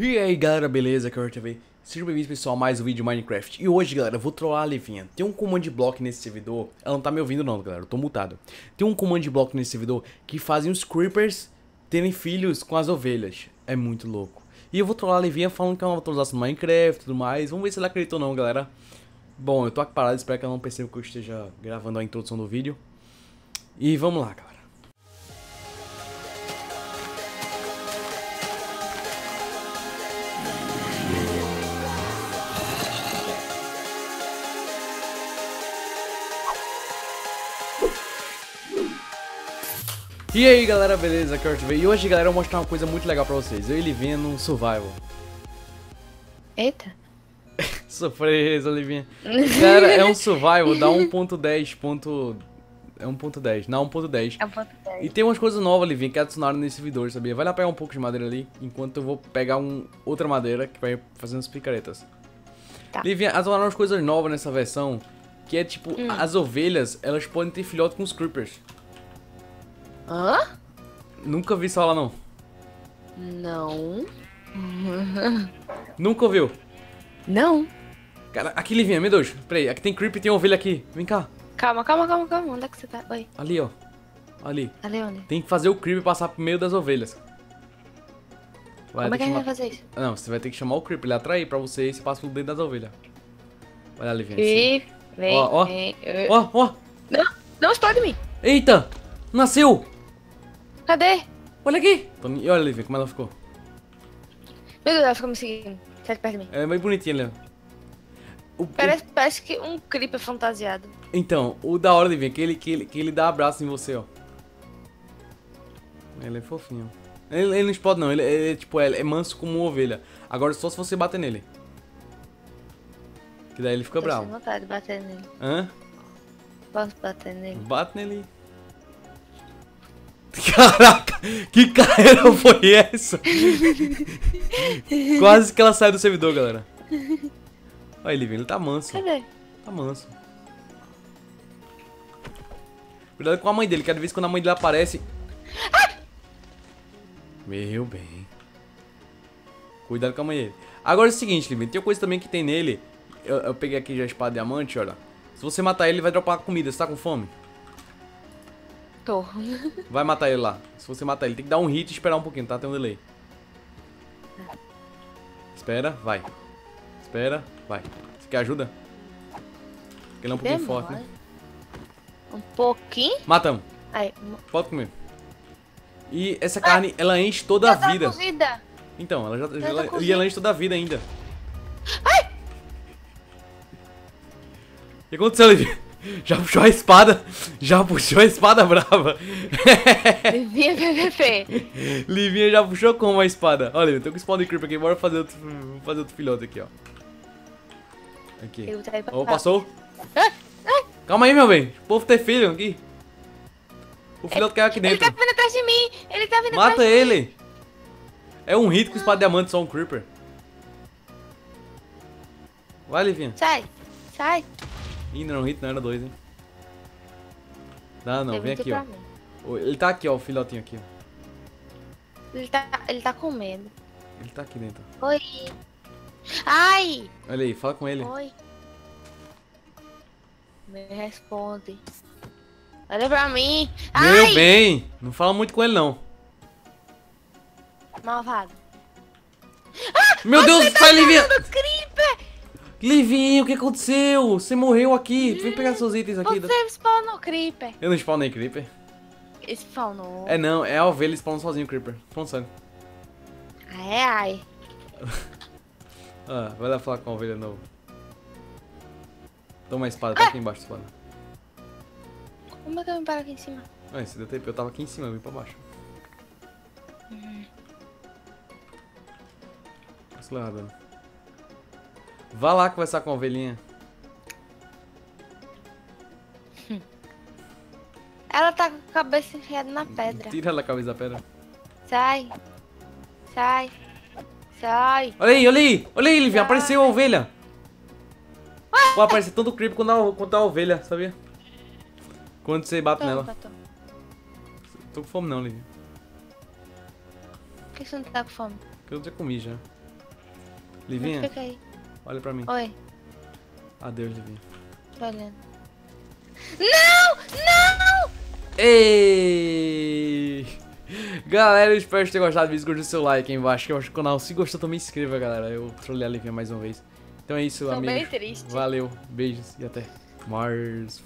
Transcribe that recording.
E aí galera, beleza? Aqui é o HerTV. Sejam bem-vindos pessoal a mais um vídeo de Minecraft. E hoje galera, eu vou trollar a Livinha. Tem um command block nesse servidor. Ela não tá me ouvindo não galera, eu tô mutado. Tem um command block nesse servidor que fazem os Creepers terem filhos com as ovelhas. É muito louco. E eu vou trollar a Livinha falando que é uma atualização do Minecraft e tudo mais. Vamos ver se ela acredita ou não galera. Bom, eu tô aqui parado, espero que ela não perceba que eu esteja gravando a introdução do vídeo. E vamos lá galera. E aí galera, beleza? Aqui é o HerTV. E hoje galera, eu vou mostrar uma coisa muito legal pra vocês. Eu e Livinha num survival. Eita. Surpresa, Livinha. Galera, é um survival da 1.10. É 1.10, não, 1.10. É 1.10. E tem umas coisas novas, Livinha, que adicionaram nesse servidor, sabia? Vai lá pegar um pouco de madeira ali, enquanto eu vou pegar outra madeira que vai fazendo as picaretas. Tá. Livinha, adicionaram umas coisas novas nessa versão, que é tipo, as ovelhas, elas podem ter filhote com os creepers. Hã? Nunca vi isso lá não. Não. Nunca ouviu? Não. Cara, aqui, Livinha, meu Deus. Peraí, aqui tem creeper e tem ovelha aqui. Vem cá. Calma, calma, calma, calma. Onde é que você tá? Oi. Ali, ó. Ali. Ali onde? Tem que fazer o creeper passar pro meio das ovelhas. Como é que a gente vai fazer isso? Não, você vai ter que chamar o creeper, ele atrair pra você e você passa pelo dentro das ovelhas. Olha, Livinha. Assim. Vem, ó, ó. Vem. Ó, ó. Não, não explode mim. Eita. Nasceu. Cadê? Olha aqui! E olha, Livinha, como ela ficou. Meu Deus, ela ficou me seguindo. Sai de perto de mim. Ela é bem bonitinha, Livinha. Parece que um creeper fantasiado. Então, o da hora, Livinha, que ele dá abraço em você, ó. Ele é fofinho. Ele não explode, não. Ele tipo, é manso como uma ovelha. Agora, só se você bater nele. Que daí ele fica bravo. Tenho vontade de bater nele. Hã? Posso bater nele? Bate nele. Caraca, que carreira foi essa? Quase que ela sai do servidor, galera. Olha ele, ele tá manso. Cadê? Tá manso. Cuidado com a mãe dele, cada vez que quando a mãe dele aparece... Ah! Meu bem. Cuidado com a mãe dele. Agora é o seguinte, Livinha, tem uma coisa também que tem nele. Eu peguei aqui já a espada diamante, olha. Se você matar ele, vai dropar comida. Você tá com fome? Vai matar ele lá. Se você matar ele, tem que dar um hit e esperar um pouquinho, tá? Tem um delay. Espera, vai. Espera, vai. Você quer ajuda? Porque ele é um pouquinho forte, né? Um pouquinho? Matamos. Aí. Pode comer. E essa carne, ela enche toda a vida. Então, ela já... E ela enche toda a vida ainda. Ai! O que aconteceu, Livinha? Já puxou a espada brava. Livinha PVP. Livinha já puxou com a espada. Olha, eu tô com o spawn de creeper aqui, bora fazer outro filhote aqui, ó. Aqui. Ó, passou. Calma aí, meu bem. O povo tem filho aqui. O filhote caiu aqui dentro. Ele tá vindo atrás de mim. Ele tá vindo atrás de mim. Mata ele. É um hit com espada de diamante, só um creeper. Vai, Livinha. Sai, sai. Ih, não era um hit, não, era dois, hein? Dá não, vem aqui, ó. Ele tá aqui, ó, o filhotinho aqui, ó. Ele tá com medo. Ele tá aqui dentro. Oi! Ai! Olha aí, fala com ele. Oi! Me responde. Olha pra mim! Ai! Meu bem! Não fala muito com ele, não. Malvado. Ah, meu Deus, sai, Livinha! Livinha, o que aconteceu? Você morreu aqui. Vem pegar seus itens aqui. Você spawnou creeper. Eu não spawnei creeper. Spawnou. É não, é a ovelha spawnando sozinho creeper. Falando. Ai, ai. Ah, vai lá falar com a ovelha de novo. Toma a espada, tá aqui embaixo da espada. Como é que eu vim parar aqui em cima? Ah, esse DTP, eu tava aqui em cima, eu vim pra baixo. Acelerado, né? Vá lá conversar com a ovelhinha. Ela tá com a cabeça enfiada na pedra. Tira ela a cabeça da pedra. Sai. Sai. Sai. Olha aí, olha aí. Olha aí, Livinha. Apareceu a ovelha. Pô, apareceu tanto creep quanto a ovelha, sabia? Quando você bate nela. Tô com fome não, Livinha. Por que você não tá com fome? Porque eu já comi já. Livinha, onde que eu caí? Olha pra mim. Oi. Adeus, Livinha. Tô olhando. Não! Não! Ei! Galera, eu espero que tenham gostado do vídeo. Curte o seu like aí embaixo. Que eu acho que o canal, se gostou, também se inscreva, galera. Eu trolei a Livinha mais uma vez. Então é isso, amigos. Tô bem triste. Valeu, beijos e até mais.